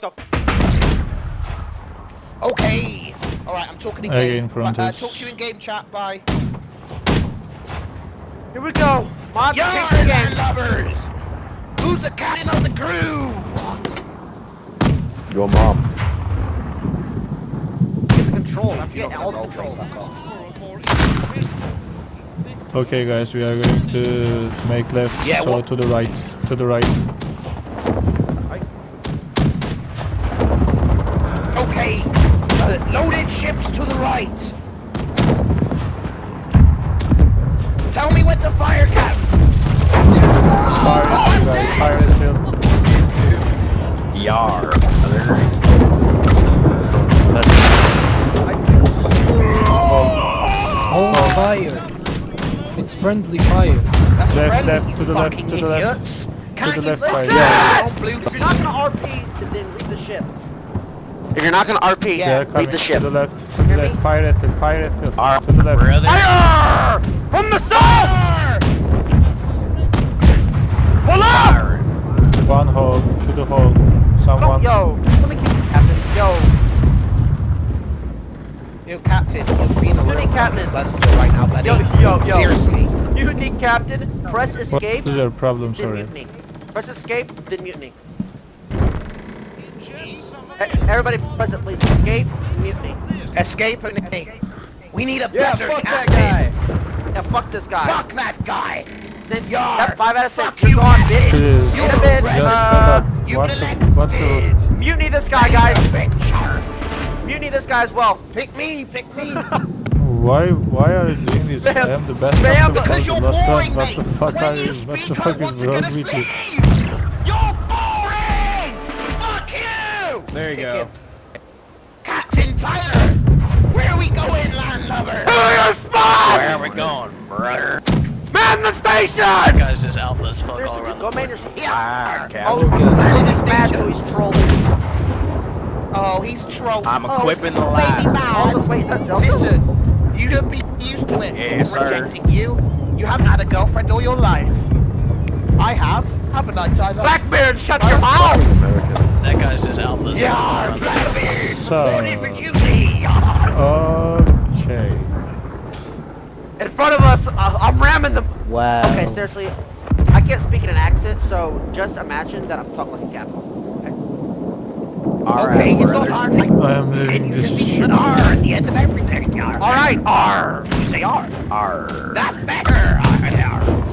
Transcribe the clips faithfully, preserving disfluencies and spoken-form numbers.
Let's go. Okay. All right, I'm talking in game. I uh, talk to you in game chat. Bye. Here we go. Mod You're the game. Lovers. Who's the captain of the crew? Your mom. Get the control. I forget all the controls. Okay, guys, we are going to make left. Yeah, so to the right. To the right. Okay. Uh, loaded ships to the right. Tell me what the fire cap. Fire shield. Yar. Oh, oh, fire. It's friendly fire. That's left, friendly, left, to the left, to the left. Can't to the left, fire. Yeah. If you're not gonna R P, then leave the ship. If you're not gonna R P, yeah, leave the ship. To the left, to the left, fire at them, fire at them. To the left. Fire! From the south! Pull up! One hole, to the hole. Someone. Yo, somebody keep the captain. Yo. Yo, captain. You need captain. Let's go right now, buddy. Yo, yo, yo. Seriously. You need captain. Press escape. What's their problem? Sorry. Mutiny. Press escape, then mutiny. Everybody present, please. Escape, mutiny. Escape and mutiny. We need a yeah, better fuck captain. That guy. Yeah, fuck this guy. Fuck that guy. That's five out of six. You're gone, bitch. You in a bit. Uh, the, mutiny this guy, guys. Mutiny this guy as well. Pick me. Pick me. Why? Why are you doing this? Spam, I am the best. Spam because you're boring, mate. What the fuck are you? What the fuck is wrong with you? You're boring. Fuck you. There you go. Captain Tyler, where are we going, landlubber? Who are your spots? Where are we going, brother? Man the station! This guy's just alpha as fuck. Seriously, dude, go man your station. Yeah. Ah, oh, dude, he's mad, so he's trolling. Oh, he's trolling. I'm oh, equipping the lab. Also, wait, is that Zelda? You should be used to it. Yes, I'm rejecting sir. You. You have not had a girlfriend all your life. I have. Haven't I, Tyler? Blackbeard, shut oh, your mouth! That guy's just alpha as yeah, fuck. Blackbeard! So... Okay. In front of us, uh, I'm ramming them. Wow. Okay, seriously, I can't speak in an accent, so just imagine that I'm talking like a captain. Okay. All right. Okay, I am leaving this ship. R at the end of everything. R. All right, R. You say R. R. That's better. R.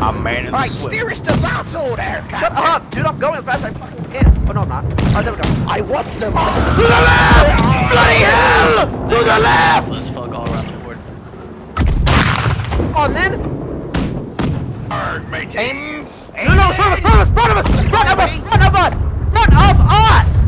I'm man in the swim. All right, steer us to south over there, Captain. Shut up, dude. I'm going as fast as I fucking can. Oh no, I'm not. All right, there we go. I want them. To the left! Bloody hell! To the left! Let's fuck all right. On then! Aim! No, no, front of us, front of us, front of us, front of us, front of us! Front of us!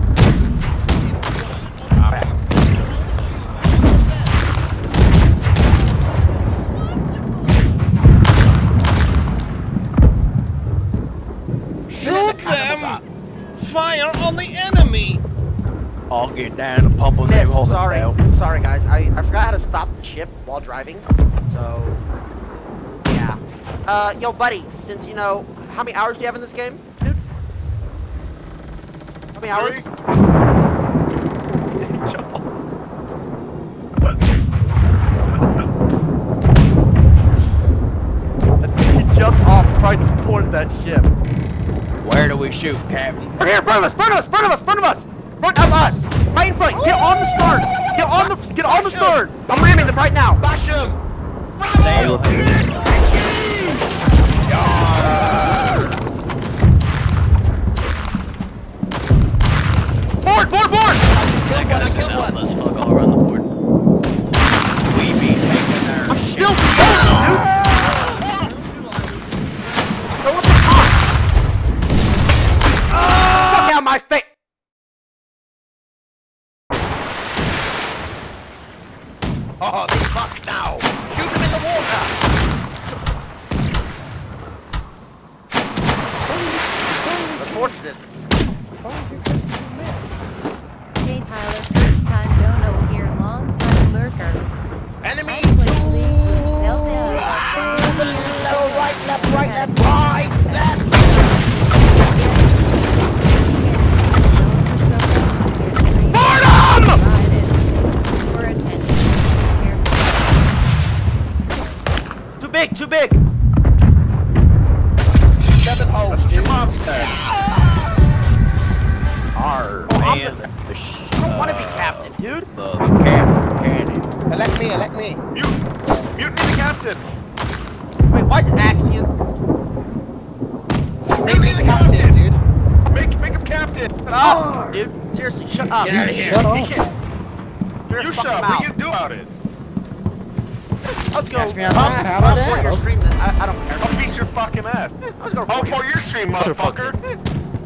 Shoot them! Fire on the enemy! I'll get down and pump on them. Sorry, sorry guys, I, I forgot how to stop the ship while driving, so... Uh, yo, buddy, since, you know, how many hours do you have in this game, dude? How many hours? I think he jumped off trying to support that ship. Where do we shoot, Captain? We're here in front of us, front of us, front of us, front of us! Front of us! Right in front! Get on the stern! Get on the, get on the stern! I'm ramming them right now! Bash them! Sail, dude. Board, board, board! That guy's just alpha as fuck all around the board. We be taking our I'm still boarding, dude! Go with the car! Fuck out my face! Oh, they fucked now! Shoot him in the water! Unfortunate. Hey Tyler, first time dono here, long time lurker. Enemy! Right, left, right, left, right, left! too big. Seven holes. That's your monster. Arr, oh, man. The, I don't uh, want to be captain, dude. The captain. Candy. Elect me, elect me. Mute. Mute me the captain. Wait, why is Axion? Mute me the captain, dude. Make, make him captain. Shut up, dude. Seriously, shut up. Get out of here. Shut up. He can't. You shut up. What are you going to do about it? Let's go. I'll, I'll pour your stream then. I, I don't care. I'll beat your fucking ass. Let's go. I'll pour your stream, motherfucker.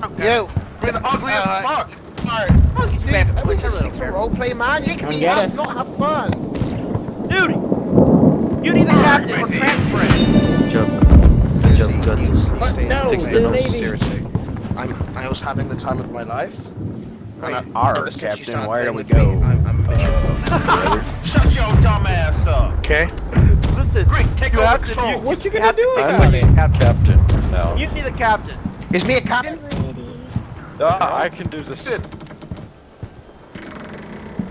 Okay. You. You're the ugliest uh, fuck. Alright. I'll get you back to Twitch. I really care. Roleplay, man. You can be out. Go have fun. Duty. You need the captain or transfer it. Jump. Jump. But no, the Navy. Seriously. I'm, I was having the time of my life. Alright, captain. Where do we go? I'm a bishop. Shut your dumb ass up. Okay. Listen, Greek, take you have control. to. You, what you gonna have do? To I need captain. No. You need the captain. Is me a captain? Uh, I can do this.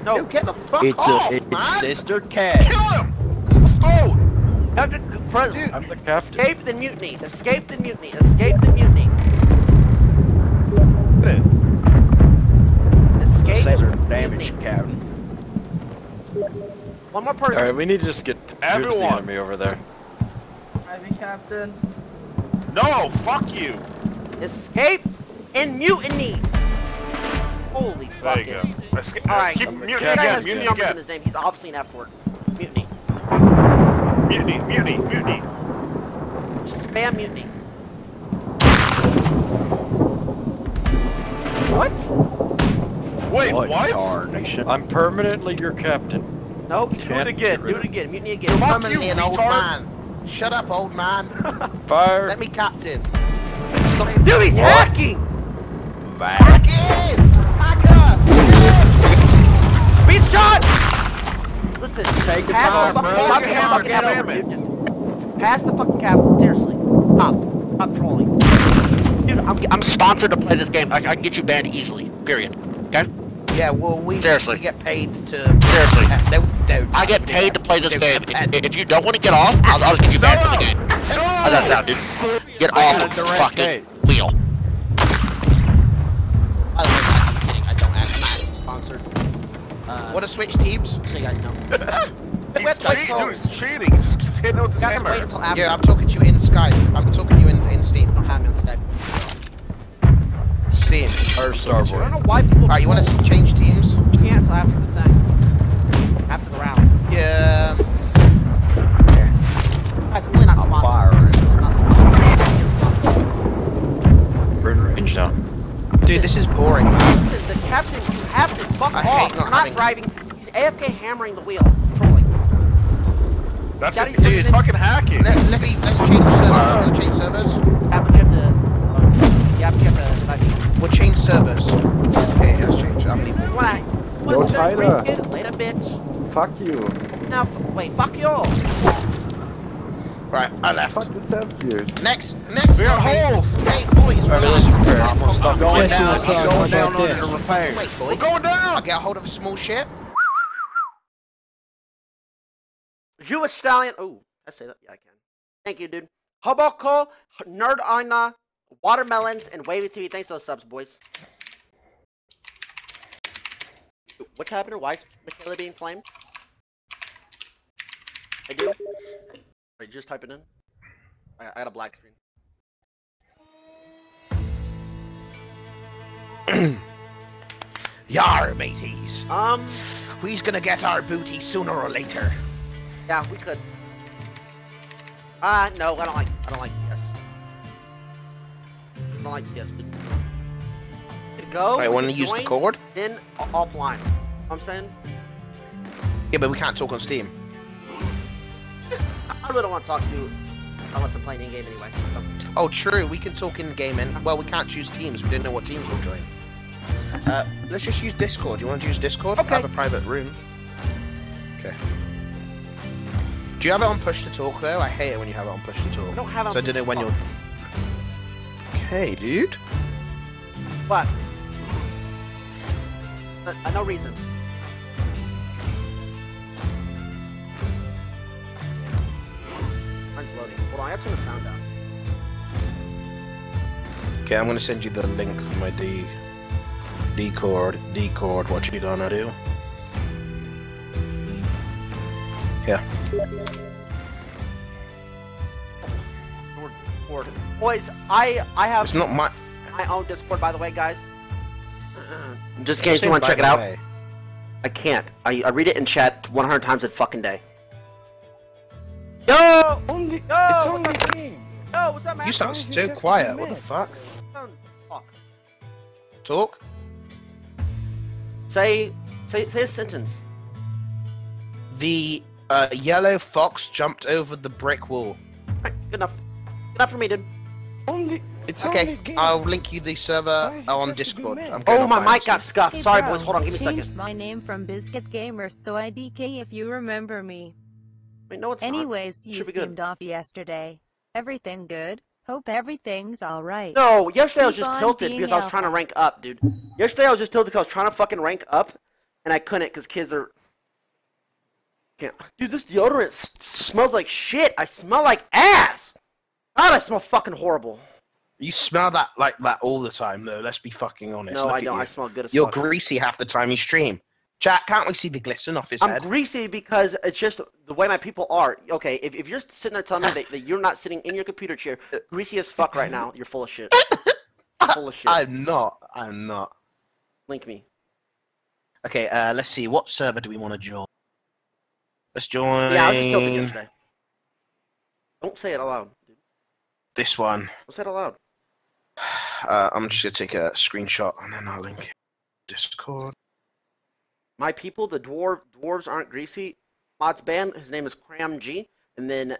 No, Yo, get the fuck it's off, a, it's man. Sister Cat. Kill him. Let's go. Captain, front. Dude, I'm the captain. Escape the mutiny. Escape the mutiny. Escape the mutiny. Escape the mutiny. Damage, captain. One more person. Alright, we need to just get everyone the enemy over there. I be captain. No, fuck you. Escape and mutiny. Holy fuck. There you go. Alright, this guy has two numbers in his name. He's obviously an F word. Mutiny. Mutiny, mutiny, mutiny. Spam mutiny. What? Wait, what? what? I'm permanently your captain. Nope, do it again, do it again, mutiny again. You're permanently an old man. Shut up, old man. Fire. Let me captain. Dude, he's hacking! Back. Hack him! Hacker! Beat shot! Listen, take pass the fucking stop the fucking cavalry. Just pass the fucking cavalry, seriously. Stop. Stop trolling. Dude, I'm, I'm sponsored to play this game. I, I can get you banned easily, period. Okay? Yeah, well, we, Seriously. we get paid to... Seriously. Uh, no, no, no, I get paid to play this no, game. If, if you don't want to get off, I'll, I'll just give you back for the game. How's that sound, dude? Get off the fucking wheel. By the way, guys, I'm kidding. I don't actually sponsored. Uh, want to switch teams? So you guys know. He's Let's cheating. Dude, he's cheating. He just keeps hitting with his hammer. Yeah, I'm talking to you in Skype. I'm talking to you in, in Steam. Don't have me on Skype. Steam or Starboard. I don't know why people. Alright, you want to change teams? You can't until after the thing. After the round. Yeah. Okay. Guys, I'm really not sponsored. We're not sponsored. We're in range down. Dude, this is boring, man. Listen, the captain, you have to fuck I off. You're not driving. It. He's A F K hammering the wheel. Trolling. That's it, dude. It's fucking hacking. Let, let me, let's change servers. Wow. Let's change servers. Captain, you have to. You have to get the. We'll change servers. Okay, let's change. I'm leaving. Why? What is that? Later, bitch. Fuck you. Now, wait, fuck you all. Right, I left. Fuck yourself, dude. Next, next. We are holes. Hey, boys, relax. Stop going down. Stop going down on the repair. Wait, boys. We're going down. I'll get a hold of a small ship. You a stallion. Oh, I say that. Yeah, I can. Thank you, dude. Hoboko, Nerd Aina. Watermelons and Wavy T V, thanks for those subs, boys. What's happening? Why is Michaela being flamed? I do. Wait, just type it in. I, I got a black screen. Yar, mateys. Um, we's gonna get our booty sooner or later. Yeah, we could. Ah, uh, no, I don't like. I don't like this. I don't like this. Go. I want to use the cord. Then offline. You know what I'm saying. Yeah, but we can't talk on Steam. I really don't want to talk to you unless I'm playing in game anyway. So. Oh, true. We can talk in game and well, we can't choose teams. We didn't know what teams we'll join. Uh, let's just use Discord. You want to use Discord? Okay. I have a private room. Okay. Do you have it on push to talk though? I hate it when you have it on push to talk. I don't have it. On so push I don't know when talk. You're. Hey, dude. What? But, uh, no reason. I'm is loading. Hold on, I gotta turn the sound down. Okay, I'm gonna send you the link for my D Decord, Decord, what you gonna do? Yeah. Discord. Boys, I I have it's not my my own Discord, by the way, guys. Just in case you wanna check it out. Way. I can't. I I read it in chat one hundred times a fucking day. Yo! Only, Yo! It's only game. Yo, what's up, man? You sound so quiet. What the fuck? Fuck. Talk. Say, say, say a sentence. The uh, yellow fox jumped over the brick wall. Right, good enough. Good enough for me, dude. Only. It's okay. Only I'll link you the server Why on Discord. I'm oh, my mic got scuffed. Hey, Sorry, bro, boys. Hold on. Give me a second. My name from Biscuit Gamer, so I D K if you remember me. Wait, no, it's Anyways, not. you seemed good. off yesterday. Everything good? Hope everything's alright. No, yesterday Keep I was just tilted because alpha. I was trying to rank up, dude. Yesterday I was just tilted because I was trying to fucking rank up, and I couldn't because kids are... Can't... Dude, this deodorant smells like shit. I smell like ass. God, I smell fucking horrible. You smell that like that all the time, though. Let's be fucking honest. No, Look I don't. You. I smell good as You're fuck. You're greasy half the time you stream. Chat, can't we see the glisten off his I'm head? I'm greasy because it's just the way my people are. Okay, if, if you're sitting there telling me that, that you're not sitting in your computer chair, greasy as fuck right now, you're full of shit. You're full of shit. I'm not. I'm not. Link me. Okay, uh, let's see. What server do we want to join? Let's join... Yeah, I was just tilted yesterday. Don't say it aloud. Dude. This one. Don't say it aloud. Uh, I'm just going to take a screenshot and then I'll link it. Discord. My people, the dwarf dwarves aren't greasy. Mod's ban. His name is Cram G. And then,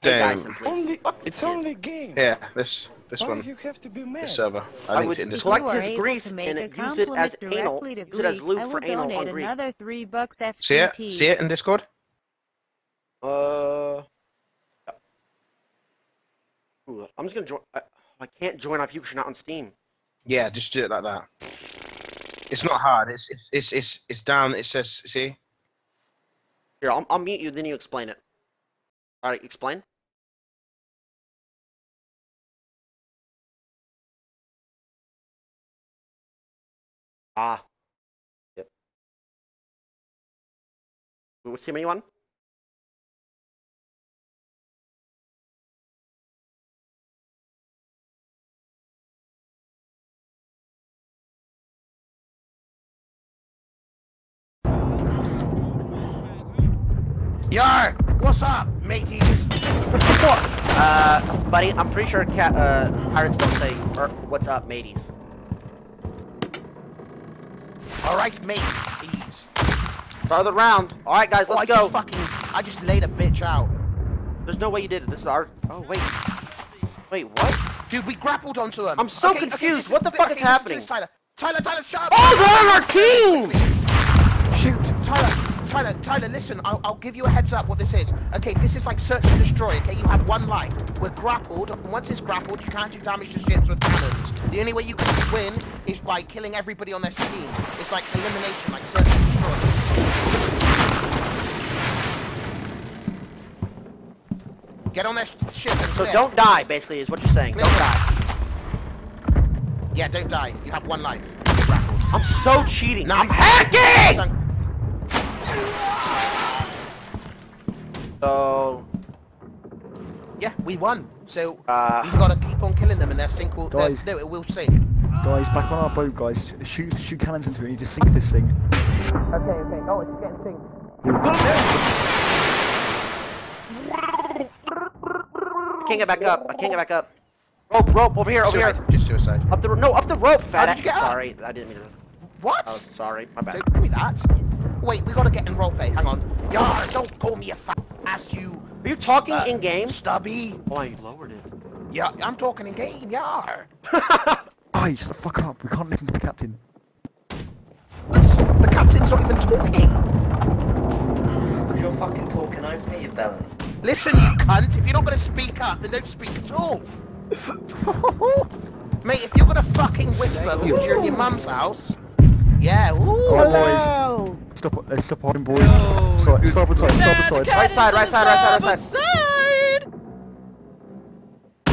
hey guys, and please. It's only game. Yeah, this this Why one. You have to be mad? This server. I, I would collect his grease and use it as anal. Use it as lube for anal on Greek. See it? See it in Discord? Uh, ooh, I'm just gonna join. I, I can't join off you because you're not on Steam. Yeah, just do it like that. It's not hard. It's it's it's it's, it's down. It says, see. Here, I'll, I'll mute you. Then you explain it. All right, explain. Ah. Yep. What's team are you on? Yar, what's up, mateys? uh, buddy, I'm pretty sure cat uh pirates don't say or what's up, mateys. All right, mateys. Start the round. All right, guys, let's oh, I go. Just fucking, I just laid a bitch out. There's no way you did it. This is our. Oh wait, wait, what? Dude, we grappled onto them. I'm so okay, confused. Okay, what the fuck okay, is okay, happening? This, Tyler, Tyler, Tyler, shut up. Oh, they're on our team. Shoot, Tyler. Tyler, Tyler, listen, I'll, I'll give you a heads up what this is. Okay, this is like search and destroy, okay? You have one life. We're grappled. Once it's grappled, you can't do damage to ships with cannons. The only way you can win is by killing everybody on their team. It's like elimination, like search and destroy. Get on their ship and So clear. Don't die, basically, is what you're saying. Clear don't die. Yeah, don't die. You have one life. You're grappled. I'm so cheating. Nice. I'm hacking! So yeah, we won. So uh, we've got to keep on killing them, and their sink will. Guys, no, it will sink. Guys, back on our boat, guys. Shoot, shoot cannons into it, and you just sink this thing. Okay, okay. Oh, it's getting sink. Can't get back up. I can't get back up. Rope, rope, over here, over suicide. here. Just suicide. Up the no, up the rope, fat. Sorry, I didn't mean to. What? Oh, sorry, my bad. Don't give me that. Wait, we gotta get in roleplay. Hang on. Yar, don't call me a fat ass, you. Are you talking uh, in game? Stubby. Oh, you lowered it. Yeah, I'm talking in game. Yar. Guys, shut the fuck up. We can't listen to the captain. The captain's not even talking. If you're fucking talking, I pay your belly. Listen, you cunt. If you're not gonna speak up, then don't speak at all. Mate, if you're gonna fucking whisper when you're in your mum's house. Yeah. Ooh. Oh, boys. Stop, let's stop holding boys. No. Sorry, stop, stop, stop, stop, stop, stop, stop, stop, stop, stop, right side, right side, right side, right side.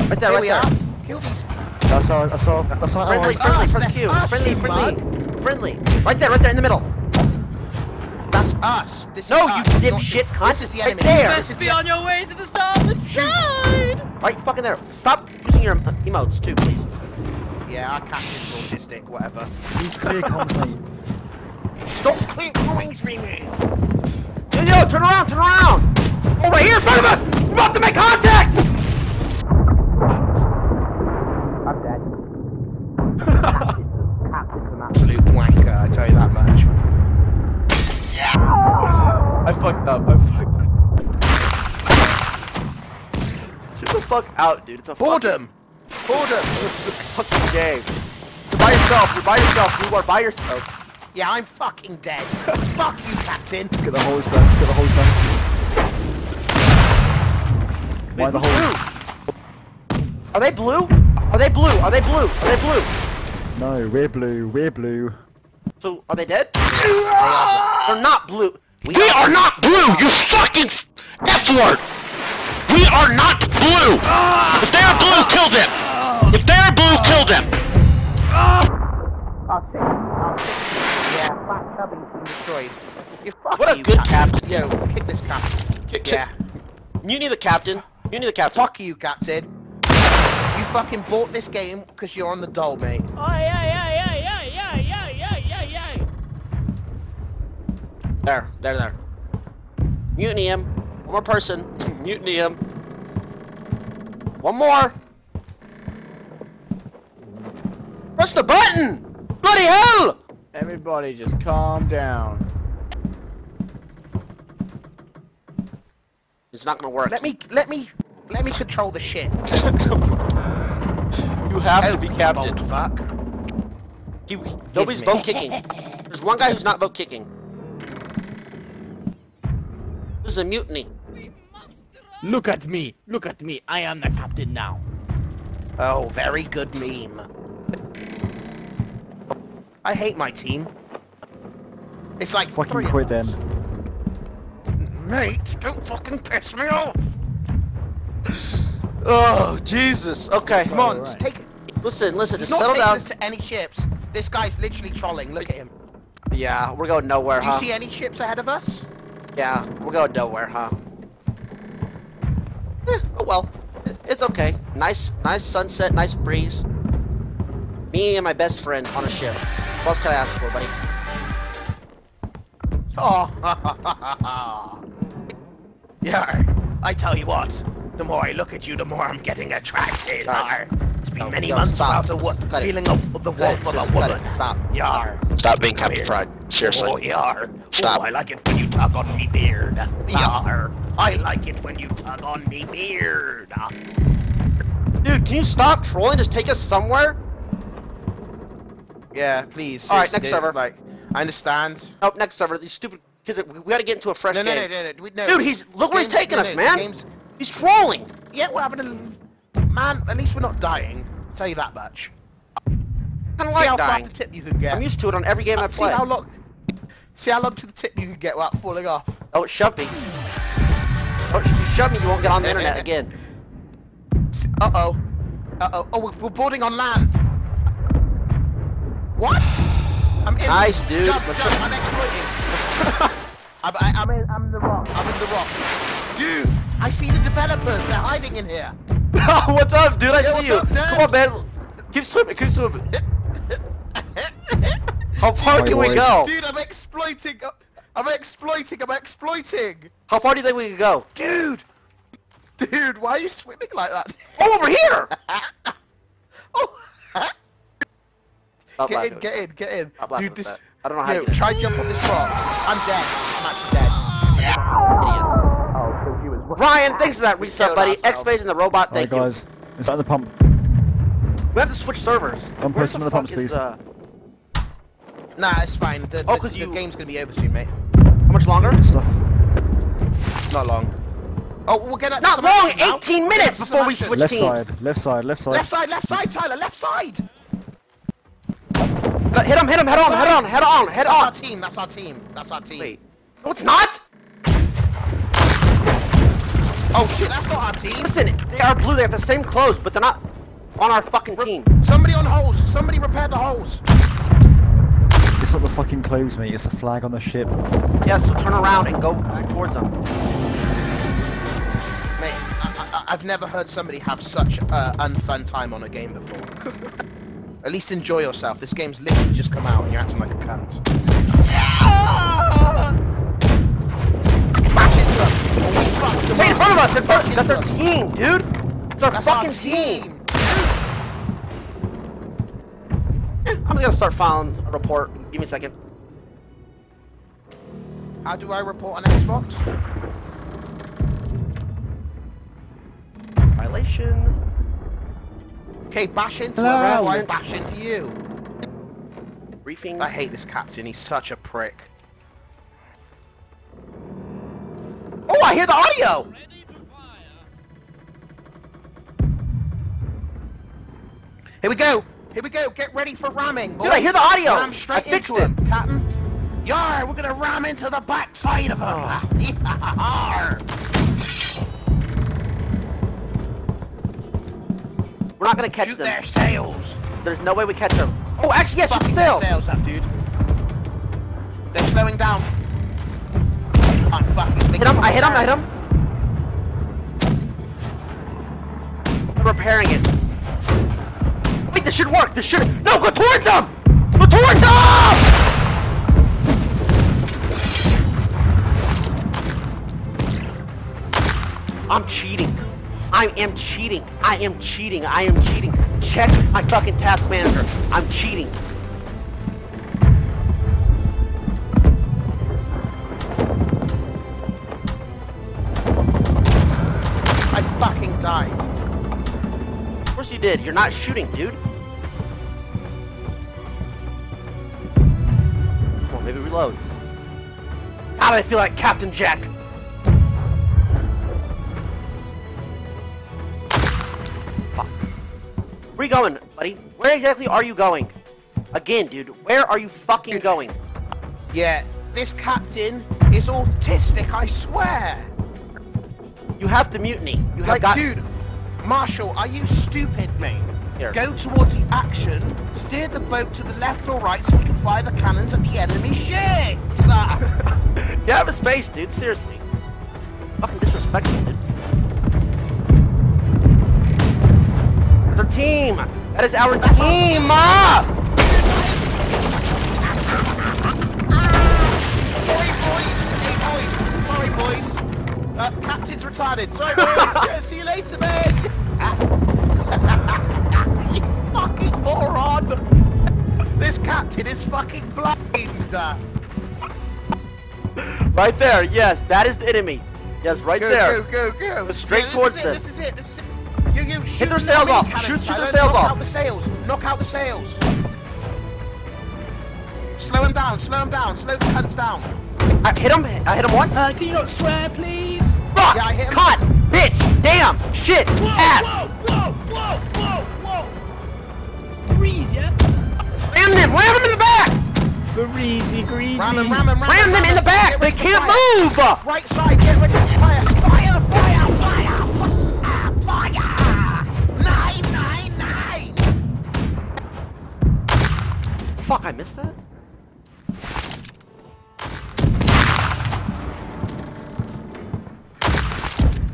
Right there, right there. Kill these. I saw, I saw, I saw. Friendly, friendly, press Q. Friendly, friendly, friendly. Right there, right there in the middle. That's us. No, you dipshit cunt. Right there. You best be on your way to the starboard side. Right fucking there. Stop using your emotes too, please. Yeah, I can't use autistic, whatever. You clear complete. Stop clear throwing me. Yo, yo, turn around, turn around. Oh, right here in front of us. We're about to make contact. I'm dead. Captain's an absolute wanker, I tell you that much. Yeah. I fucked up, I fucked up. Get the fuck out, dude. It's a Boredom. Fucking... Boredom! This is a fucking game. You're by yourself, you're by yourself, you are by yourself. Yeah, I'm fucking dead. Fuck you, Captain! Get the hose done, get the hose done. Why the hose? Are they blue? Are they blue? Are they blue? Are they blue? No, we're blue, we're blue. So, are they dead? They're not blue. We, we are not blue, you fucking F-word! We are not blue! If they are blue, kill them! If they are blue, kill them! I'll take it, I'll take it. Yeah, fat cubby's been destroyed. You fuck what a you, good captain. Yo, kick this captain. Kick, yeah. You need the captain. You need the captain. Fuck you, captain. You fucking bought this game because you're on the dole, mate. Oh, yeah, yeah, yeah, yeah, yeah, yeah, yeah, yeah. There, there, there. Mutiny him. One more person. Mutiny him. One more! Press the button! Bloody hell! Everybody just calm down. It's not gonna work. Let me, let me, let me control the shit. You have to be captain. Fuck. He, nobody's vote kicking. There's one guy who's not vote kicking. This is a mutiny. Look at me! Look at me! I am the captain now! Oh, very good meme. I hate my team. It's like fucking quit them. Mate, don't fucking piss me off! Oh, Jesus! Okay, come on, right. Just take it. Listen, listen, just settle down. Not to any ships. This guy's literally trolling, look at him. Yeah, we're going nowhere, huh? Do you see any ships ahead of us? Yeah, we're going nowhere, huh? Eh, oh well, it's okay. Nice, nice sunset, nice breeze. Me and my best friend on a ship. What else can I ask for, buddy? Oh, yeah. I tell you what, the more I look at you, the more I'm getting attracted. Right. It's been no, many no, months without a woman feeling of the warmth of a woman. Stop. Yar. Stop being Captain Fried. Seriously. Oh, yar. Stop. Ooh, I like it when you tug on me beard. Stop. Yar. I like it when you tug on me beard. Dude, can you stop trolling? Just take us somewhere? Yeah, please. Alright, next server. Like, I understand. Oh, next server. These stupid kids. Are, we gotta get into a fresh no, game. No, no, no, no, no. Dude, he's look where he's taking no, no, us, man. Game's... He's trolling. Yeah, we're having a man. At least we're not dying. I'll tell you that much. I kinda like dying. Tip you can get. I'm used to it on every game uh, I play. See how long? See how long to the tip you can get without falling off. Oh, it should be. Oh, if you shove me, you won't get on the internet again. Uh-oh. Uh-oh. Oh, we're boarding on land. What? I'm in. Nice, dude. Jump, jump. I'm exploiting. I'm, I, I'm, in, I'm in the rock. I'm in the rock. Dude, I see the developers. They're hiding in here. What's up, dude? I Yo, see you. Up, Come on, man. Keep swimming. Keep swimming. How far oh, can boy. we go? Dude, I'm exploiting. I'm exploiting, I'm exploiting! How far do you think we can go? Dude! Dude, why are you swimming like that? Oh, over here! Oh! Get in, get in, get in, get in. Dude, this... I don't know how to get in. Try and jump on this rock. I'm dead. I'm actually dead. Yeah. Oh, Ryan, thanks for that reset, buddy. X-Phase and the robot, thank you. Alright, guys. It's at the pump. We have to switch servers. I'm posting on the pumps, please. Nah, it's fine. The, oh, the, the you... game's gonna be over soon, mate. How much longer? Not long. Oh, we'll get that. Not long! eighteen minutes before we switch left teams! Side, left side, left side. Left side, left side, Tyler! Left side! But hit him, hit him, head on, head on, head on, head on! That's our team, that's our team, that's our team. Wait. No, it's not! Oh shit, that's not our team. Listen, they are blue, they have the same clothes, but they're not on our fucking team. Somebody on holes, somebody repair the holes. It's not the fucking clothes, mate, it's the flag on the ship. Yeah, so turn around and go back towards them. Mate, I, I, I've never heard somebody have such an uh, unfun time on a game before. At least enjoy yourself, this game's literally just come out and you're acting like a cunt. Smash into us! Hey, in front of us! In front of, that's our team, dude! It's our that's fucking our team! team. Eh, I'm gonna start filing a report. Give me a second. How do I report on Xbox? Violation. Okay, bash into me. I bash into you. Briefing. I hate this captain, he's such a prick. Oh, I hear the audio! Here we go! Here we go! Get ready for ramming, boy. Dude, I hear the audio! Ram I fixed it! Him, Captain! Yar! We're gonna ram into the backside of him! Oh. Yar! We're not gonna catch Shoot them. Their sails! There's no way we catch them. Oh, actually, yes, it's sails! Their sails up, dude. They're slowing down. I hit him, I hit him, I hit him. I'm repairing it. Wait, this should work, this should- No, go towards him! Go towards him! I'm cheating. I am cheating. I am cheating. I am cheating. Check my fucking task manager. I'm cheating. Fucking died. Of course you did. You're not shooting, dude. Come on, maybe reload. How do I feel like Captain Jack? Fuck. Where are you going, buddy? Where exactly are you going? Again, dude, where are you fucking going? Yeah, this captain is autistic, I swear. You have to mutiny. You have like, got- Dude, Marshall, are you stupid, mate? Here. Go towards the action, steer the boat to the left or right so we can fire the cannons at the enemy ship! Get out of space, dude, seriously. Fucking disrespectful, dude. It's our team! That is our team! Ah! Sorry, boys! Hey, boys! Sorry, boys! Uh, captain's retarded. Sorry, yeah, see you later, mate. You fucking moron. This captain is fucking blind. Right there. Yes, that is the enemy. Yes, right go, there. Go, go, go. Go straight yeah, towards them. This is it. This is it. You, you hit their sails off. Shoot, shoot their sails off. Knock out the sails. Knock out the sails. Slow him down. Slow him down. Slow the cunts down. I hit him. I hit him once. Uh, can you not swear, please? Fuck! Yeah, cut! Bitch! Damn! Shit! Whoa, ass! Whoa! Whoa! Whoa! Whoa! Whoa! Greasy, yeah? Ram them! Ram them in the back! Greasy, greasy. Ram them, ram them, ram, ram them, them in the back! They can't move! Right side, get rid of fire! Fire! Fire! Fire! Fire! Fire! Nine! Nine! Nine! Fuck, I missed that?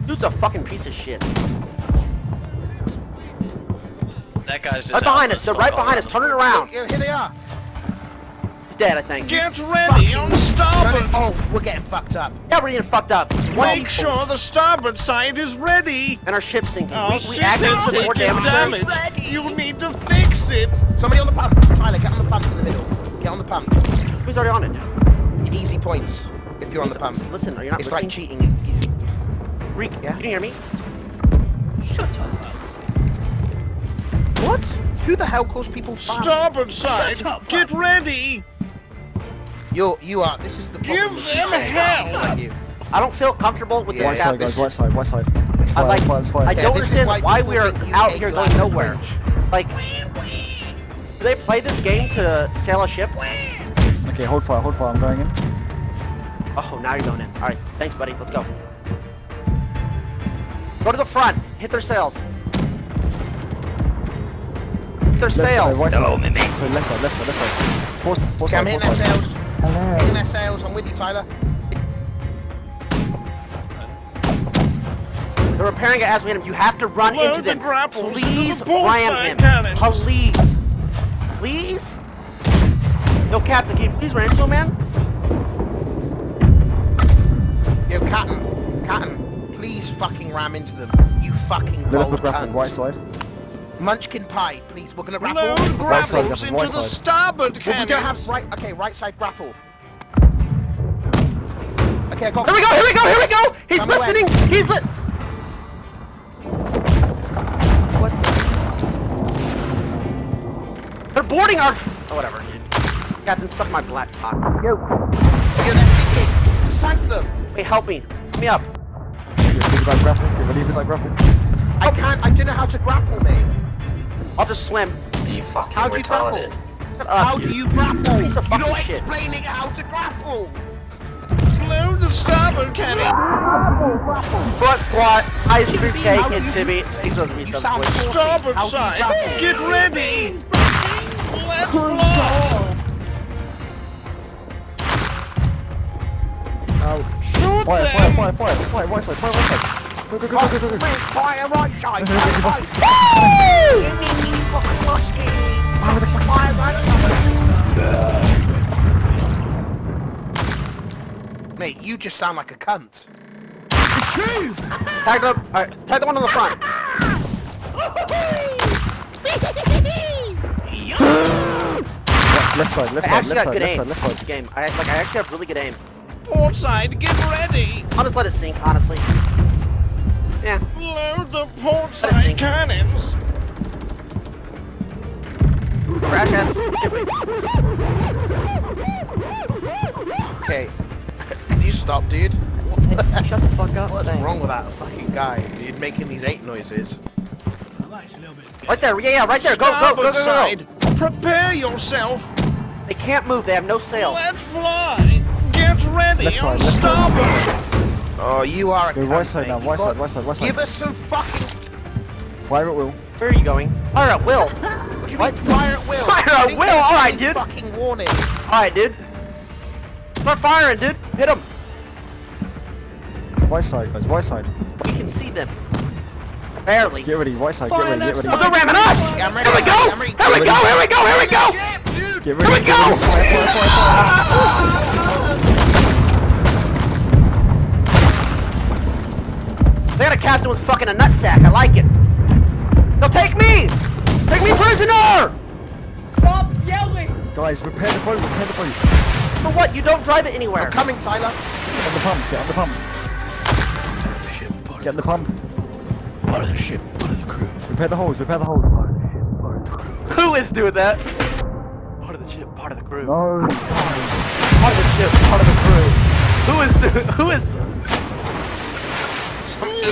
Dude's a fucking piece of shit. That guy's just right behind us. They're right behind us. Turn it around. Here, here they are. He's dead, I think. Get ready on starboard. Oh, we're getting fucked up. Yeah, we're getting fucked up. Make sure the starboard side is ready. And our ship's sinking. Our we we accidents to more damage. damage. You need to fix it. Somebody on the pump. Tyler, get on the pump in the middle. Get on the pump. Who's already on it now? Easy points if you're Please, on the pump. Listen, are you not it's listening? It's like cheating. You, you, Greek, yeah. Can you hear me? Shut up. What? Who the hell calls people fun? Starboard side, up, get ready! You're, you are, this is the problem. Give them hell! I don't feel comfortable with yeah. this captain. White, white side, white side, white side. I, like, fire, fire. I don't yeah, understand why, why we are out here going nowhere. Like, do they play this game to sail a ship? Okay, hold fire, hold fire, I'm going in. Oh, now you're going in. Alright, thanks buddy, let's go. Go to the front. Hit their sails. Hit their sails. No, Mimi. Left side, left side, left side. Force, force. I'm hitting their sails. I'm hitting their sails. I'm with you, Tyler. They're repairing it as we hit him. You have to run Blow into them. The Please, ram him. Please. Please? Yo, Captain, can you please run into him, man? Yo, Captain. Captain, please fucking ram into them. You fucking roll cunts. Right side. Munchkin pie, please. We're gonna grapple. Load grapples into the starboard cannons. We don't have right... Okay, right side grapple. Okay, I got... Here we go, here we go, here we go! He's Come listening! Away. He's li... Boarding our oh, whatever, dude. Captain, suck my black cock. Yo. Yo, that's me. Suck them. Wait, help me. Help me up. I can't. I don't know how to grapple, mate. I'll just swim. You fucking how retarded. Do you grapple? How do you grapple? Piece of fucking shit. You're explaining how to grapple. Blow the starboard cannon. Butt squat, ice cream cake, and Timmy. These are me some boys. Starboard side. Get ready. Let's blow! Shoot them! Fire, fire, fire, fire, right side, fire, right side. Go, go, go, go, go, go, go. Fire, right side, fire, right side. You mean you fucking lost it? Fire, right side. Mate, you just sound like a cunt. It's true! Tag up, alright, tag the one on the front. Left side, left side, I actually left got good aim in this game. I, like, I actually have really good aim. Port side, get ready! I'll just let it sink, honestly. Yeah. Load the port side cannons! Crash ass. Okay. Can you stop, dude? What? Shut the fuck up. What's wrong with that fucking guy, dude, making these ape noises? I'm actually a little bit scared. Right there, yeah, yeah, right there. Go, go, go, go, go, go. Prepare yourself! They can't move, they have no sail. Let's fly! Get ready, let's on let's starboard! Oh, you are a cunt, right side now, right side, right side, right side. Give us some fucking... Fire at will. Where are you going? Fire at will! What do you what? Mean fire at will? Fire at will! Alright, dude! Fucking warning. Alright, dude. Start firing, dude! Hit him! Right side, guys, right side. We can see them. Barely. Get ready, right side, get ready, get ready. Oh, they're ramming us! Here we go! Here we go, here we go, here we go! Here we go! They got a captain with fucking a nutsack, I like it. No, take me! Take me prisoner! Stop yelling! Guys, repair the boat, repair the boat. For what? You don't drive it anywhere. I'm coming, Tyler. Get on the pump, get on the pump. Get on the pump. Part of the ship, part of the crew. Repair the holes, repair the holes. Part of the ship, part of the crew. Who is doing that? Part of the ship, part of the crew. No. Part of the ship, part of the crew. Who is doing? Who is? Did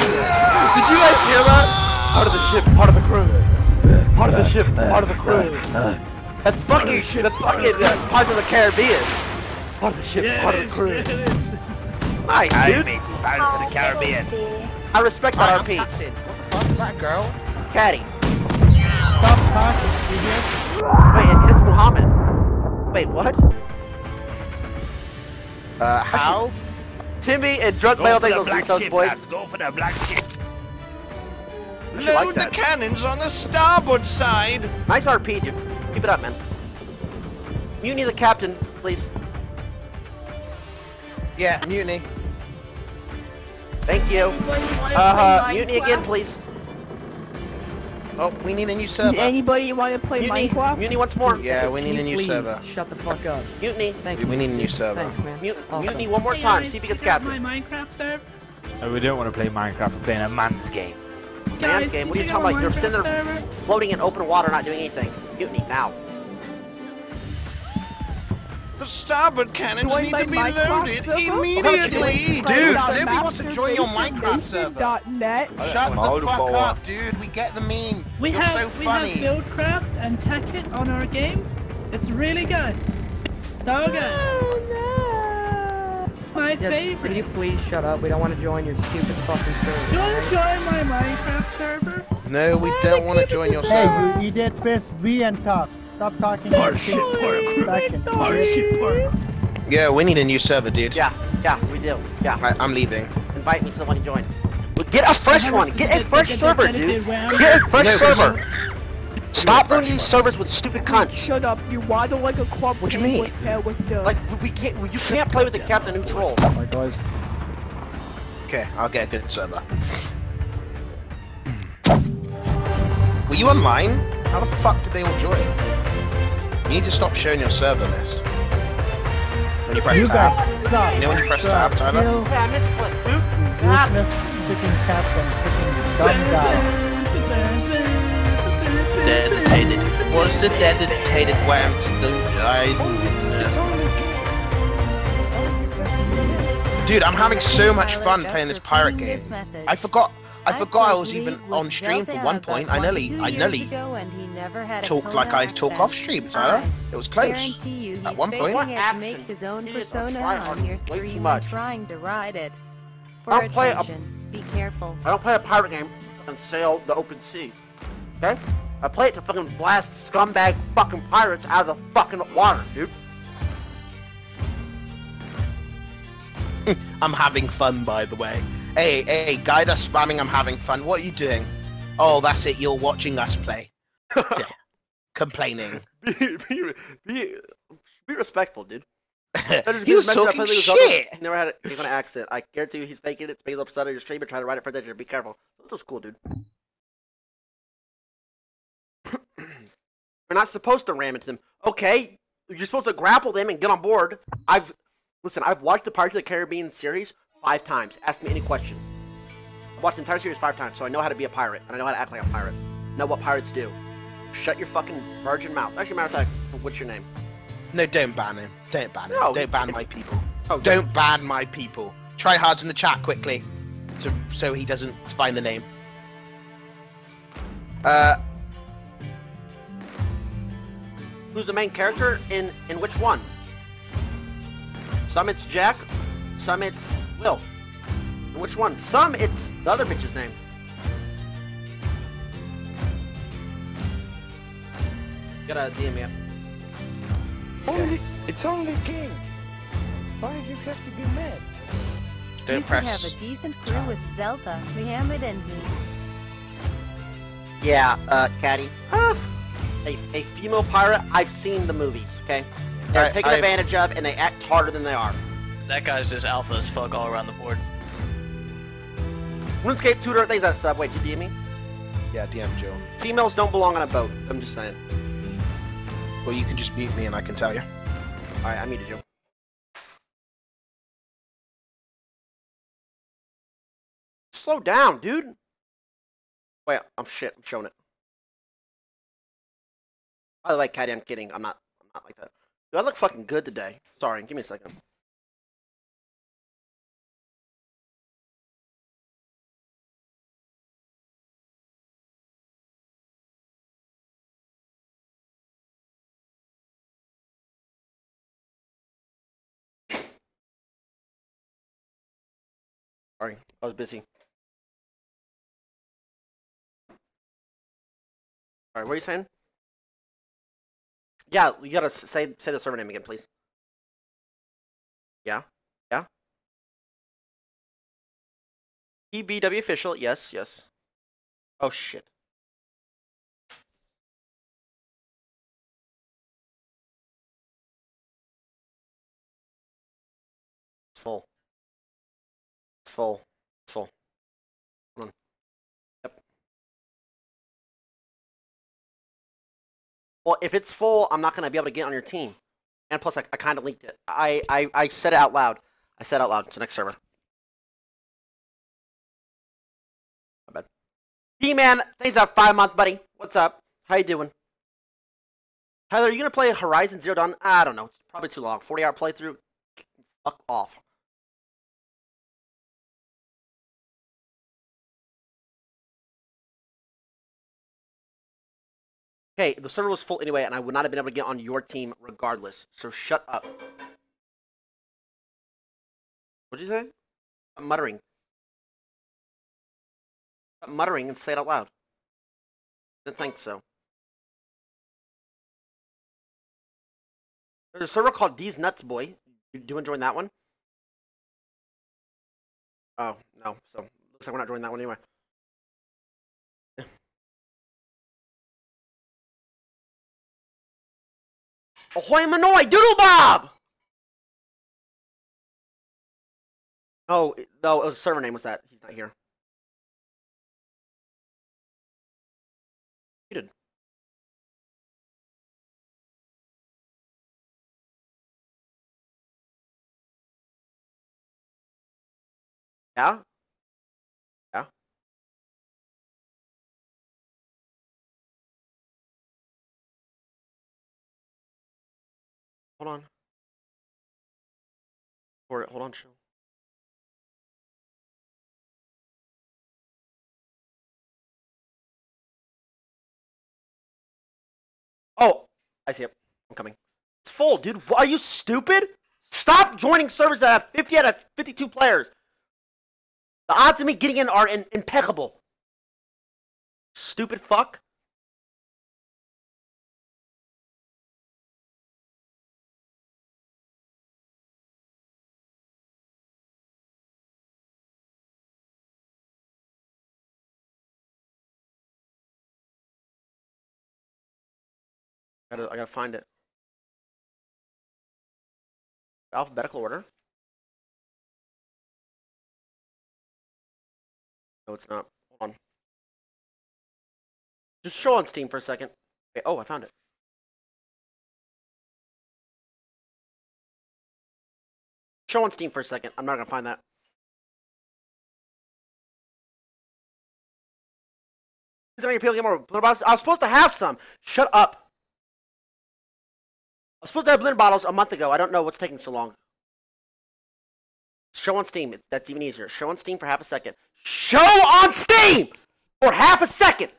you guys hear that? Part of the ship, part of the crew. Part of the ship, part of the crew. That's fucking. That's fucking. Uh, Pirates of the Caribbean. Part of the ship, part of the crew. Nice, dude. Pirates of the Caribbean. I respect that right, R P. What the fuck, that girl? Caddy. Stop talking, you hear? Wait, it, it's Muhammad. Wait, what? Uh, how? Timmy and Drunk Male Bagels themselves, boys. Lads. Go for the black ship. Load like the cannons on the starboard side. Nice R P, dude. Keep it up, man. Mutiny the captain, please. Yeah, mutiny. Thank you. Uh, mutiny again, please. Oh, we need a new server. Did anybody want to play mutiny. Minecraft? Mutiny once more. Yeah, we need a new please server. Shut the fuck up. Mutiny. Thank we you. Need a new server. Thanks, man. Mut awesome. Mutiny one more time, see if he gets captain. Minecraft server? Oh, we don't want to play Minecraft. We're playing a man's game. Guys, man's game? What are you talking about? You're sitting there floating in open water, not doing anything. Mutiny now. The starboard cannons need to be loaded immediately! Dude, nobody wants to join your Minecraft server! Shut the fuck up, dude! We get the meme! You're so funny! We have Buildcraft and Tekkit on our game. It's really good! So good! Oh no! my yes, favorite. Can you please shut up? We don't want to join your stupid fucking server. Don't join my Minecraft server. No, we I don't want to join your server. Hey, you idiot, press V and talk. Stop talking. More shit, more shit, more. Yeah, we need a new server, dude. Yeah, yeah, we do. Yeah. Right, I'm leaving. Invite me to the one you joined. Get a fresh one. Get a fresh server, dude. Get a fresh server. Stop running these servers with stupid cunts. Shut up. You waddle like a club. What do you mean? Like we can't. You can't play with the captain who trolls. Oh my guys. Okay, I'll get a good server. Were you online? How the fuck did they all join? You need to stop showing your server list. When you press tab. You know when you press tab, Tyler? Yeah, I misclicked. Ah. Captain, dedicated was the dedicated wham to the guys. Dude, I'm having so much fun playing this pirate game. I forgot I forgot I was even on stream for one point. I nearly I nearly talked like I talk off stream, Tyler. It was close. At one point I make his own persona on your stream trying to ride it. I don't play a, Be careful. I don't play a pirate game and sail the open sea. Okay? I play it to fucking blast scumbag fucking pirates out of the fucking water, dude. I'm having fun, by the way. Hey, hey, guy that's spamming, I'm having fun. What are you doing? Oh, that's it. You're watching us play. Yeah. Complaining. Be, be, be, be respectful, dude. He was talking shit! He never had an accent. I guarantee you he's faking it to make the episode of your stream and trying to write it for attention. Be careful. This is cool, dude. We're not supposed to ram into them. Okay, you're supposed to grapple them and get on board. I've... Listen, I've watched the Pirates of the Caribbean series five times. Ask me any question. I've watched the entire series five times, so I know how to be a pirate. And I know how to act like a pirate. I know what pirates do. Shut your fucking virgin mouth. Actually, matter of fact, what's your name? No, don't ban him. Don't ban him. No, don't ban my people. Oh, don't yes. ban my people. Tryhards in the chat quickly, so so he doesn't find the name. Uh, who's the main character in in which one? Some it's Jack, some it's Will. In which one? Some it's the other bitch's name. Gotta D M me up. Okay. Only, it's only a game. Why do you have to be mad? Don't you press. Have a decent crew oh. with Zelda, Muhammad, and me. Yeah, uh, Caddy. Uh, a, a female pirate. I've seen the movies. Okay, they're I, taken I've... advantage of, and they act harder than they are. That guy's just alpha as fuck all around the board. RuneScape Tutor, things that sub. Wait, you D M me? Yeah, D M Joe. Females don't belong on a boat. I'm just saying. Well, you can just mute me and I can tell you. Alright, I muted you. Slow down, dude! Wait, I'm shit, I'm showing it. By the way, Caddy, I'm kidding, I'm not, I'm not like that. Dude, I look fucking good today. Sorry, give me a second. Sorry, I was busy. Alright, what are you saying? Yeah, you gotta say say the server name again, please. Yeah? Yeah? E B W official, yes, yes. Oh shit. Full. Full, full. Hold on. Yep. Well, if it's full, I'm not gonna be able to get on your team. And plus, I, I kind of leaked it. I, I, I said it out loud. I said it out loud. It's the next server. My bad. D-Man, thanks for that five month, buddy. What's up? How you doing? Tyler, are you gonna play Horizon Zero Dawn? I don't know. It's probably too long. forty hour playthrough. Fuck off. Okay, the server was full anyway, and I would not have been able to get on your team regardless, so shut up. What'd you say? I'm muttering. I'm muttering and say it out loud. Didn't think so. There's a server called D's Nuts Boy. You doing join that one? Oh, no. So, looks like we're not joining that one anyway. Ahoy Manoi! Doodle Bob! Oh, no, it was server name was that. He's not here. You did. Yeah? Yeah? Hold on. For it, hold on, chill. Oh, I see it. I'm coming. It's full, dude. Are you stupid? Stop joining servers that have fifty out of fifty-two players. The odds of me getting in are in impeccable. Stupid fuck. I gotta, I gotta find it. Alphabetical order. No, it's not. Hold on. Just show on Steam for a second. Okay, oh, I found it. Show on Steam for a second. I'm not gonna find that. Is there any appeal game or blender bottles? I was supposed to have some. Shut up. I was supposed to have blender bottles a month ago. I don't know what's taking so long. Show on Steam. It's, that's even easier. Show on Steam for half a second. Show on Steam for half a second.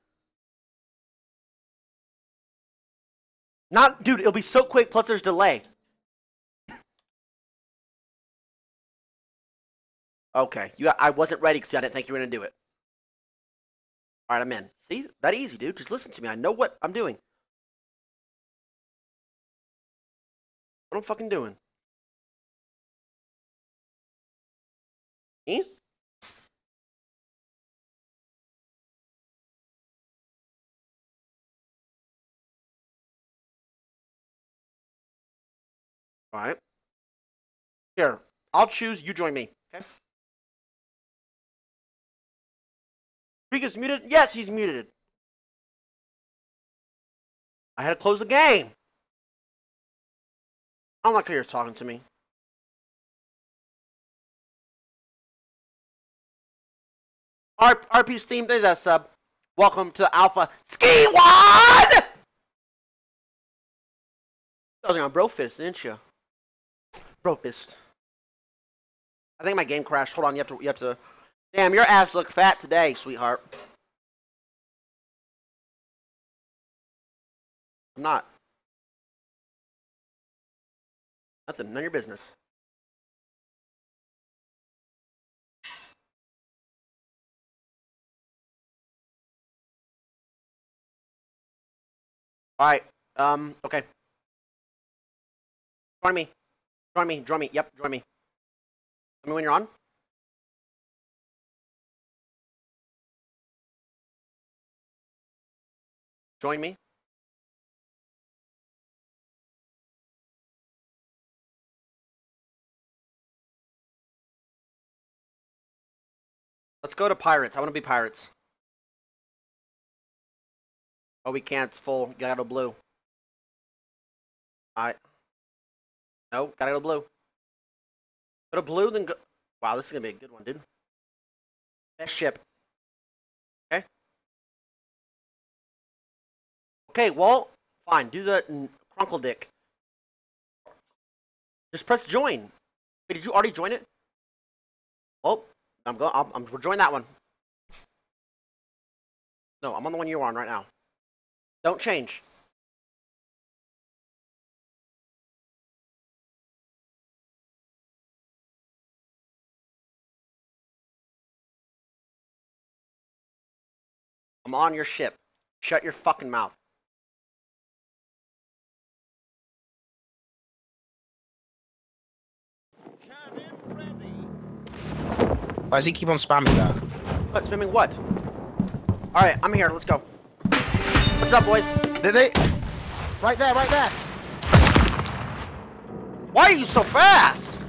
Not, dude, it'll be so quick, plus there's delay. Okay. You, I wasn't ready because I didn't think you were going to do it. All right, I'm in. See? That easy, dude. Just listen to me. I know what I'm doing. What am I fucking doing? Eh? All right. Here, I'll choose. You join me. Okay. Greek is muted. Yes, he's muted. I had to close the game. I'm not sure you're talking to me. R P's theme, there's that sub. Welcome to the Alpha Ski Wad! I was gonna bro fist, didn't you? Bro fist. I think my game crashed. Hold on, you have to. You have to. Damn, your ass look fat today, sweetheart. I'm not. Nothing. None of your business. All right. Um. Okay. Join me. Join me. Join me. Yep. Join me. Tell me when you're on. Join me. Let's go to pirates. I want to be pirates. Oh, we can't. It's full. Gotta go blue. All right. No, gotta go blue. Go to blue, then go. Wow, this is gonna be a good one, dude. Best ship. Okay. Okay, well, fine. Do the Crunkle Dick. Just press join. Wait, did you already join it? Oh. I'm going. I'm, I'm joining that one. No, I'm on the one you're on right now. Don't change. I'm on your ship. Shut your fucking mouth. Why does he keep on spamming that? What? Spamming what? Alright, I'm here. Let's go. What's up, boys? Did they? Right there, right there. Why are you so fast?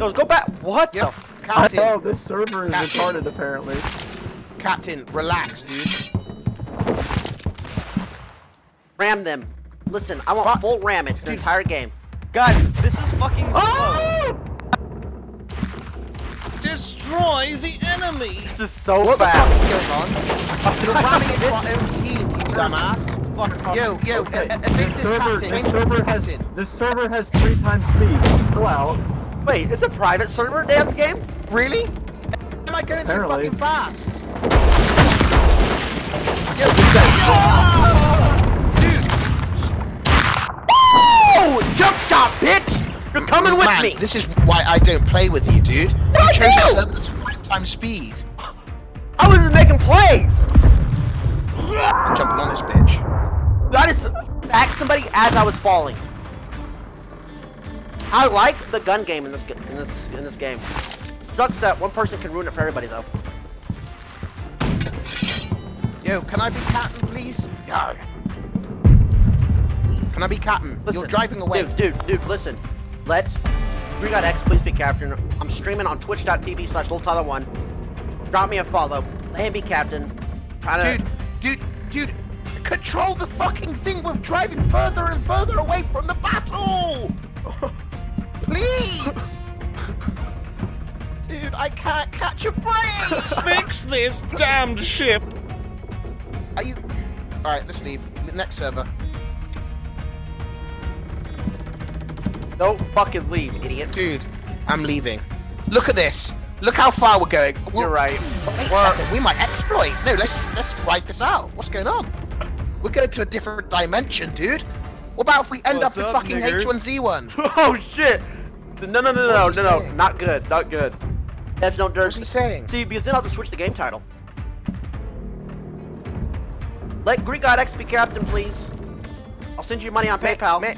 No, go back. What yep. the f- Captain. Oh, this server is Captain. retarded, apparently. Captain, relax, dude. Ram them. Listen, I want what? full rammage for the entire game. Guys, this is fucking oh! Destroy the enemy! This is so what bad. You're ramming it while it was Yo, yo, okay. a, a, a this, server, this, server has, this server has three times speed. Go out. Wait, it's a private server dance game? Really? Am I going too fucking fast? Yo, oh! Dude! Oh! Jump shot, bitch! You're coming with Man, me! This is why I don't play with you, dude. I chose a server that's five times speed. I wasn't making plays! I'm jumping on this bitch. I just backed somebody as I was falling. I like the gun game in this in this in this game. It sucks that one person can ruin it for everybody though. Yo, can I be captain, please? No. Can I be captain? Listen, You're driving away. Dude, dude, dude, listen. Let Greekgodx please be captain. I'm streaming on twitch dot T V slash Tyler one. Drop me a follow. Let him be captain. Try to. Dude, dude, dude, control the fucking thing. We're driving further and further away from the battle. Please. Dude, I can't catch a break. Fix this damned ship. Are you... Alright, let's leave. Next server. Don't fucking leave, idiot. Dude, I'm leaving. Look at this. Look how far we're going. We're... You're right. Wait a second, we might exploit. No, let's let's ride this out. What's going on? We're going to a different dimension, dude. What about if we end What's up, up in fucking niggers? H one Z one? Oh, shit. No, no, no, no, What's no, no. Saying? Not good. Not good. That's no dirt. What's he saying? See, because then I'll just switch the game title. Let Greekgodx be captain, please. I'll send you money on me, PayPal. Me.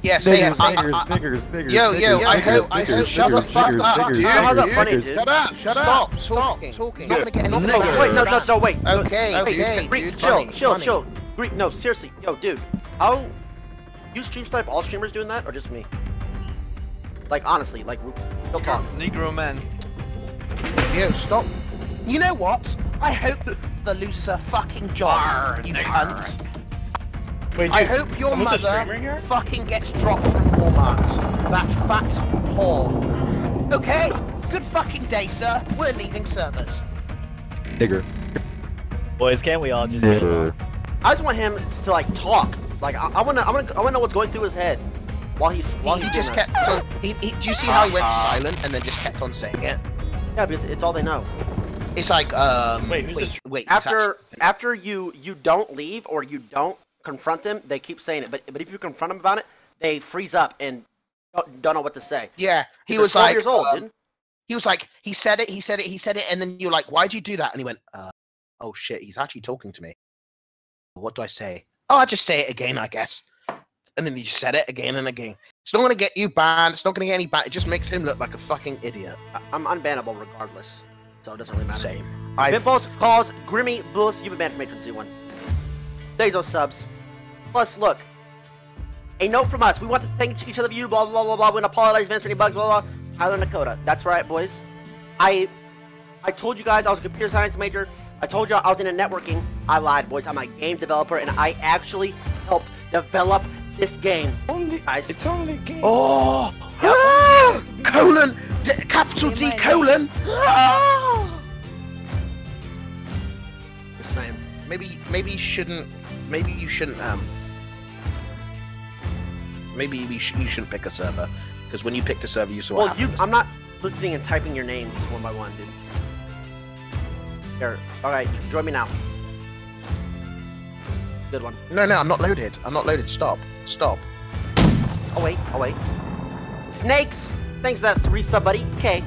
Yeah, same. Biggers, biggers, biggers. Yo, yo, I hope, I hope. Shut the fuck up, dude. Shut up, shut up. Stop, stop talking. You're not gonna get any money. No, wait, no, no, no, wait. Okay, okay. Greek, chill, chill, chill. Greek, no, seriously. Yo, dude. How? You stream snipe all streamers doing that, or just me? Like, honestly, like, real talk. Negro man. Yo, stop. You know what? I hope that the loses her fucking job, you cunt. Wait, I hope your mother fucking gets dropped from Walmart. That fat whore. Okay, good fucking day, sir. We're leaving servers. Nigger. Boys, can't we all just... Nigger. I just want him to, like, talk. Like, I, I wanna, I wanna, I wanna know what's going through his head while he's... While he he's just kept... So, he, he, do you see how he went silent and then just kept on saying it? Yeah, because it's all they know. It's like, um, wait, wait, wait, after, after you, you don't leave or you don't confront them, they keep saying it. But, but if you confront them about it, they freeze up and don't, don't know what to say. Yeah. He was like, years old, um, he was like, he said it, he said it, he said it. And then you're like, why'd you do that? And he went, uh, oh shit, he's actually talking to me. What do I say? Oh, I just say it again, I guess. And then he just said it again and again. It's not going to get you banned. It's not going to get any banned. It just makes him look like a fucking idiot. I I'm unbannable regardless. So it doesn't really matter. Same. Bitballs, Claws, Grimmy, Bliss, you've been banned from H one Z one. There's those subs. Plus, look. A note from us. We want to thank each other of you, blah, blah, blah, blah. We're going to apologize for any bugs, blah, blah. Tyler Nakota. That's right, boys. I I told you guys I was a computer science major. I told you I was into networking. I lied, boys. I'm a game developer, and I actually helped develop this game. Only, guys. It's only game. Oh! Yep. Ah! Colon! D capital D colon! Ah! Same. Maybe, maybe you shouldn't. Maybe you shouldn't. Um. Maybe we sh you shouldn't pick a server, because when you picked a server, you saw. Well, you. I'm not listening and typing your names one by one, dude. Here, all right, join me now. Good one. No, no, I'm not loaded. I'm not loaded. Stop. Stop. Oh wait. Oh wait. Snakes. Thanks, that's resub, buddy. Okay.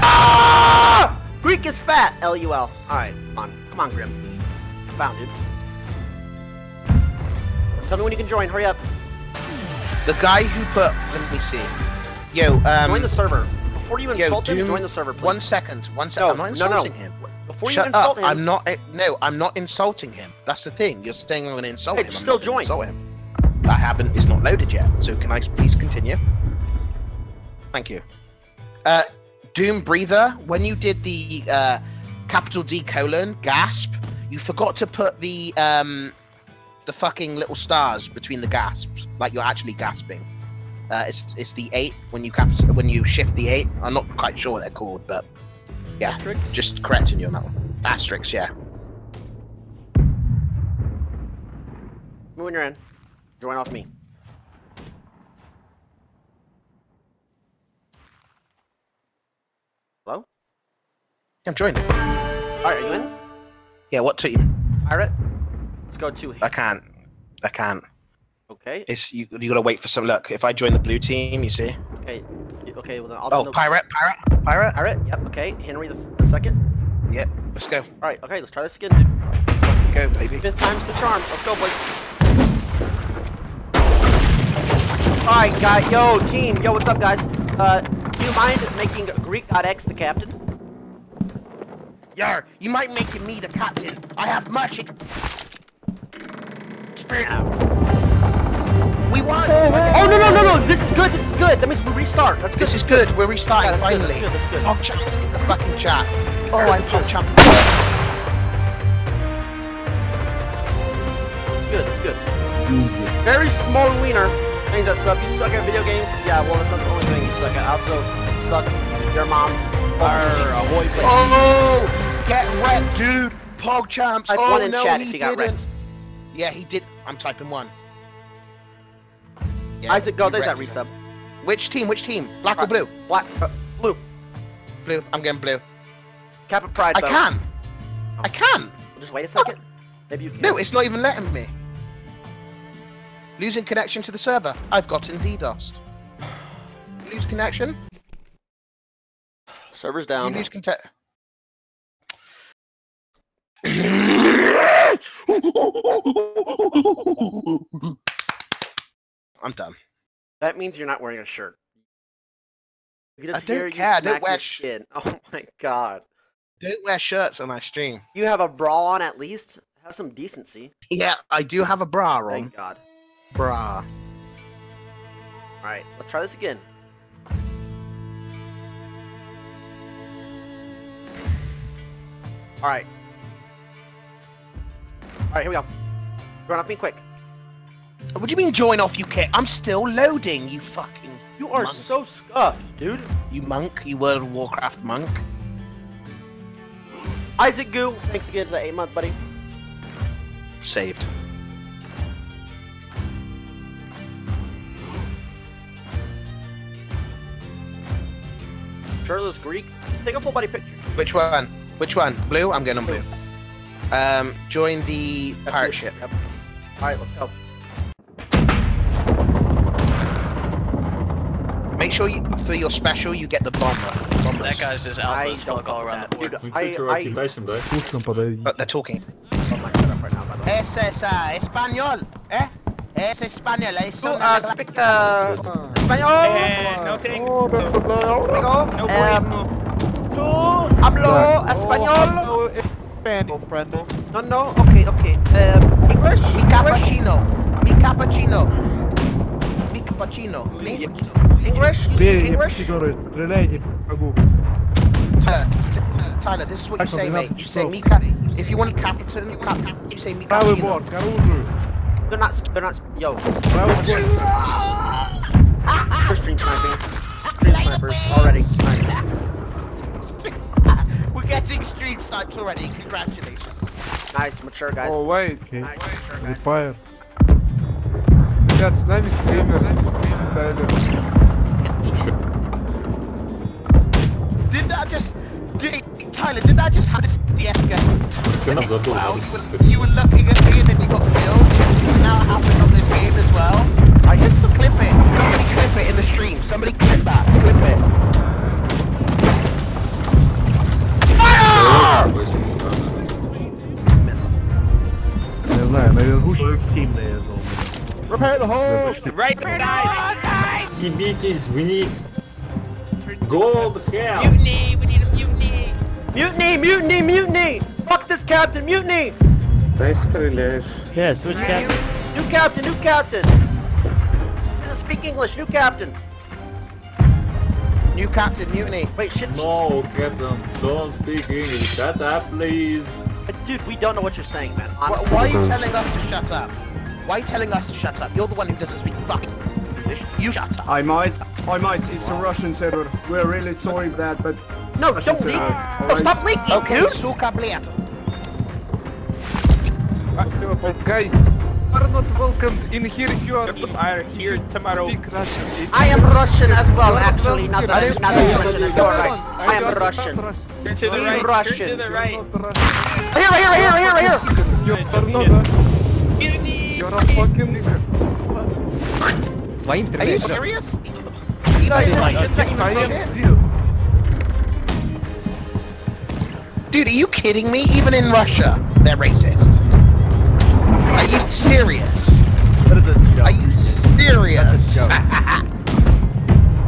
Ah! Greek is fat, L U L. All right, come on, come on, Grim. Come on, dude. Tell me when you can join. Hurry up. The guy who put. Let me see. Yo, um. Join the server. Before you insult yo, him, join the server, please. One second. One second. No, I'm not insulting no, no. him. Before Shut you insult up. him. I'm not. No, I'm not insulting him. That's the thing. You're saying I'm going to insult hey, him. I'm still join. Insult him. I haven't. It's not loaded yet. So can I please continue? Thank you. Uh, Doom Breather. When you did the uh, capital D colon gasp, you forgot to put the um. the fucking little stars between the gasps, like you're actually gasping. Uh, it's it's the eight when you cap when you shift the eight. I'm not quite sure what they're called, but yeah, Asterix? Just correcting you on that one. Asterix, yeah. Moving your hand, join off me. Hello? I'm joining. All right, are you in? Yeah. What team? Pirate. Let's go to him. I can't. I can't. Okay. It's you. You gotta wait for some luck. If I join the blue team, you see. Okay. Okay. Well then. I'll oh, the... pirate, pirate, pirate, pirate. Yep. Okay. Henry the, the second. Yep. Let's go. All right. Okay. Let's try this again, dude. Go, baby. Fifth time's the charm. Let's go, boys. All right, guys. Yo, team. Yo, what's up, guys? Uh, do you mind making Greekgodx the captain? Yar, you might make me the captain. I have much. We won! Oh no no no no! This is good, this is good! That means we restart, that's good! This is good, we're restarting, yeah, that's finally! Good, that's good, that's good. Pog champ in the fucking chat! Oh, I'm Pog champ! It's good, it's good. Very small wiener. Things that suck. You suck at video games? Yeah, well, that's not the only thing you suck at. I also suck at your mom's. Oh, get wrecked, dude! Pog champs! Oh no, he didn't! Yeah, he did. I'm typing one. Yeah, Isaac, go. There's that resub. Which team? Which team? Black or blue? Black. Uh, blue. Blue. I'm getting blue. Cap of pride, I though. can. Oh. I can. Just wait a second. Oh. Maybe you can. No, it's not even letting me. Losing connection to the server. I've gotten DDoSed. Lose connection. Server's down. You lose contact. I'm done. That means you're not wearing a shirt. You can just I don't hear care. You don't wear shit. Oh my god. Don't wear shirts on my stream. You have a bra on at least. Have some decency. Yeah, I do have a bra on. Thank God. Bra. All right, let's try this again. All right. Alright, here we go. Join off me quick. What do you mean join off you kid? I'm still loading, you fucking You are monk. so scuffed, dude. You monk, you World of Warcraft monk. Isaac Goo, thanks again for the eight month, buddy. Saved. Charles Greek, take a full body picture. Which one? Which one? Blue? I'm getting on blue. Um, join the pirate ship. Yep. Alright, let's go. Make sure you, for your special, you get the bomber. Bombers. That guy's just alpha as fuck all around the board. Dude, I, I... But they're talking. Got my setup right now, by the way. Es Espanol, eh? Es Espanol, eh? Uh, speak, uh... Espanol! No thing. No problem. Tu hablo Espanol? No, no, okay, okay. Um, English? Mi cappuccino. Mi cappuccino. Mi cappuccino. English? You speak English? Tyler, Tyler, this is what you say, mate. You say mi cap. If you want to cap, you say mi cappuccino. They're not, they're not, yo. We're stream sniping. Stream snipers already. Nice. We're getting stream snipes already, congratulations. Nice, mature guys. Oh wait, okay. Nice, mature guys. Fire. That's nice streamer, Tyler. Did that just... Did, Tyler, did that just have this D S game? Wow, you were, you were looking at me and then you got killed. It's now happened on this game as well. I hit some clip it. Somebody clip it in the stream. Somebody clip that. Clip it. the hole! Right side! You bitches, we need gold cow! Mutiny! We need a mutiny! Mutiny! Mutiny! Mutiny! Fuck this captain! Mutiny! Nice relash. Yeah, switch captain. New captain! New captain! Doesn't speak English! New captain! New captain, mutiny! Wait, shit! No, captain, don't speak English. Shut up, please! Dude, we don't know what you're saying, man. Honestly. Why are you telling us to shut up? Why are you telling us to shut up? You're the one who doesn't speak fucking English. You shut up. I might. I might. It's what? A Russian server. We're really sorry about that, but... No, Russian don't leak! No, right. Stop leaking, okay, dude! Okay, guys, you are not welcomed in here if you are, you are here tomorrow. Speak Russian. It I am Russian as well, actually. Not that I'm not Russian. You're right. I am Russian. You're to the right. Russian. You're to the right. Here, here, here, here, here. You're, you're a fucking nigger. What? Are you serious? I am zero. Dude, are you kidding me? Even in Russia, they're racist. Are you serious? That is a joke. Are you serious? That's a joke.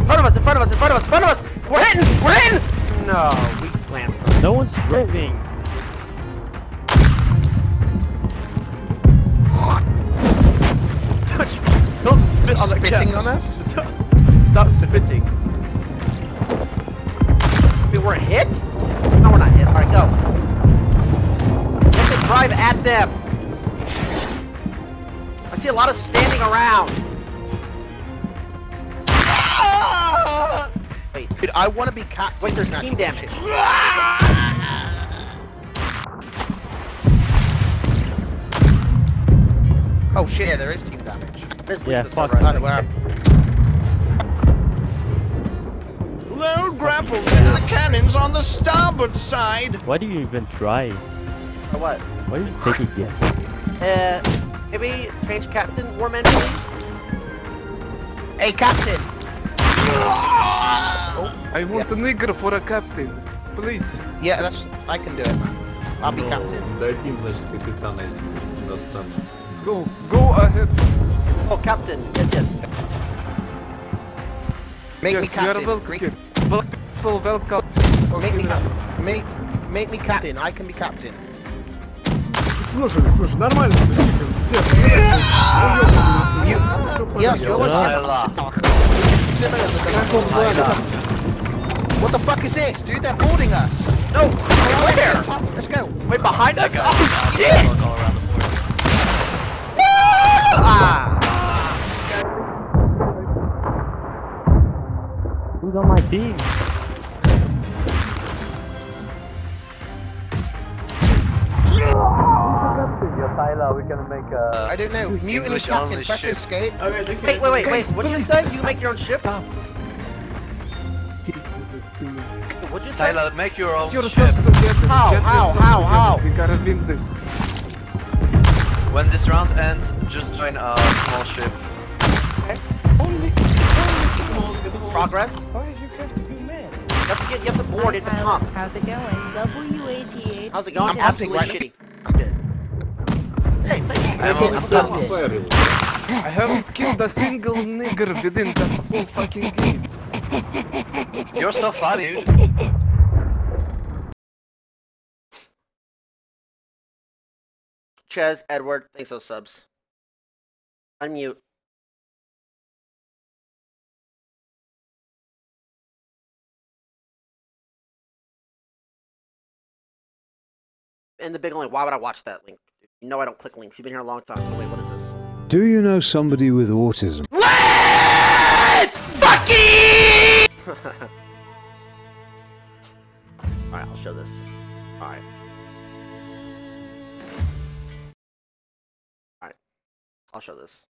In front of us, in front of us, in front of us, in front of us! We're hitting! We're hitting! No, we glanced on. No one's moving. Don't spit on the spitting on us? Stop spitting. We were hit? No, we're not hit. Alright, go. We have to drive at them. I see a lot of standing around. Ah! Wait, dude, I want to be caught. Wait, there's team damage. Ah! Oh shit, yeah, there is team damage. Yeah, fuck. Right right. Load grapples into the cannons on the starboard side. Why do you even try? Or what? Why do you take it yet? Uh. Maybe change captain, warman, please? Hey, captain! Oh. I want yeah. a nigger for a captain, please. Yeah, that's... I can do it. I'll be no, captain. That team is stupid, that's done. Go, go ahead. Oh, captain, yes, yes. Make yes, me captain. Welcome. Welcome. Make me captain. Make, make me captain, I can be captain. Слушай, слушай, нормально. Я What the fuck is this, dude? They're holding us. No, where? Let's go. Wait, behind us? Oh shit! Who's on my team? Tyler, we're gonna make a... I don't know, mutiny captain, pressure escape. Okay, wait, wait, wait, wait, what did you say? You make your own ship? What'd you say? Tyler, make your own ship. How, how, how, how? We gotta win this. When this round ends, just join a small ship. Okay. Progress? You have to get, you have to board at the pump. How's it going? W A T H. How's it going? I'm absolutely shitty. I'm dead. Hey, thank you. I'm I'm I haven't killed a single nigger within the whole fucking game. You're so funny. Chaz, Edward, thanks for subs. Unmute. And the big link, why would I watch that link? You know I don't click links. You've been here a long time. Oh, wait, what is this? Do you know somebody with autism? Let's fucking! Alright, I'll show this. Alright. Alright. I'll show this.